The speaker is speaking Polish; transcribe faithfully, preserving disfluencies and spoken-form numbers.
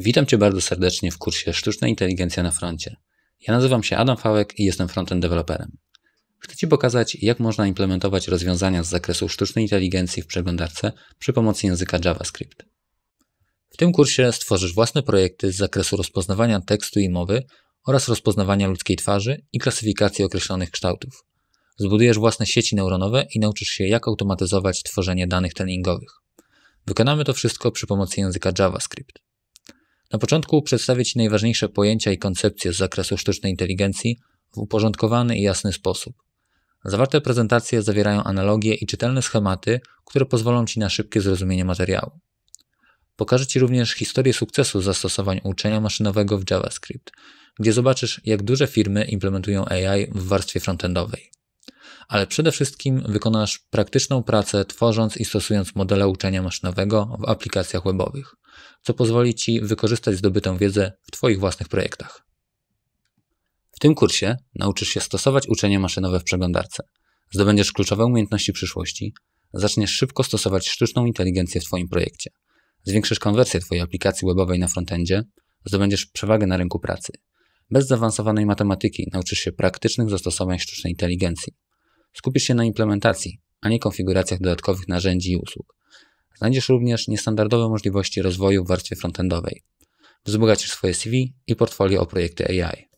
Witam Cię bardzo serdecznie w kursie Sztuczna Inteligencja na Froncie. Ja nazywam się Adam Fałek i jestem frontend deweloperem. Chcę Ci pokazać, jak można implementować rozwiązania z zakresu sztucznej inteligencji w przeglądarce przy pomocy języka JavaScript. W tym kursie stworzysz własne projekty z zakresu rozpoznawania tekstu i mowy oraz rozpoznawania ludzkiej twarzy i klasyfikacji określonych kształtów. Zbudujesz własne sieci neuronowe i nauczysz się, jak automatyzować tworzenie danych treningowych. Wykonamy to wszystko przy pomocy języka JavaScript. Na początku przedstawię Ci najważniejsze pojęcia i koncepcje z zakresu sztucznej inteligencji w uporządkowany i jasny sposób. Zawarte prezentacje zawierają analogie i czytelne schematy, które pozwolą Ci na szybkie zrozumienie materiału. Pokażę Ci również historię sukcesu zastosowań uczenia maszynowego w JavaScript, gdzie zobaczysz, jak duże firmy implementują A I w warstwie frontendowej. Ale przede wszystkim wykonasz praktyczną pracę, tworząc i stosując modele uczenia maszynowego w aplikacjach webowych, co pozwoli Ci wykorzystać zdobytą wiedzę w Twoich własnych projektach. W tym kursie nauczysz się stosować uczenie maszynowe w przeglądarce, zdobędziesz kluczowe umiejętności przyszłości, zaczniesz szybko stosować sztuczną inteligencję w Twoim projekcie, zwiększysz konwersję Twojej aplikacji webowej na frontendzie, zdobędziesz przewagę na rynku pracy. Bez zaawansowanej matematyki nauczysz się praktycznych zastosowań sztucznej inteligencji. Skupisz się na implementacji, a nie konfiguracjach dodatkowych narzędzi i usług. Znajdziesz również niestandardowe możliwości rozwoju w warstwie frontendowej. Wzbogacisz swoje C V i portfolio o projekty A I.